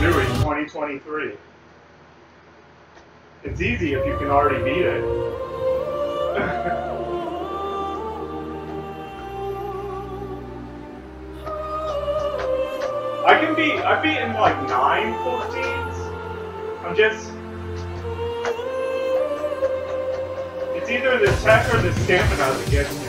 do in 2023. It's easy if you can already beat it. I've beaten like 9 14s. It's either the tech or the stamina that gets me.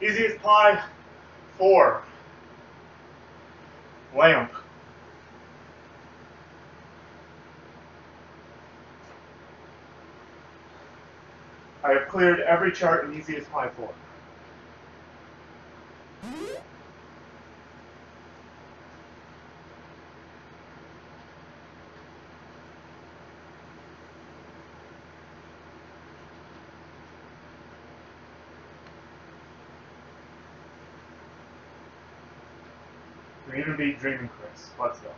Easy as pie, 4. Lamp. I have cleared every chart in easy as pie 4. Dreaming Chris. Let's go.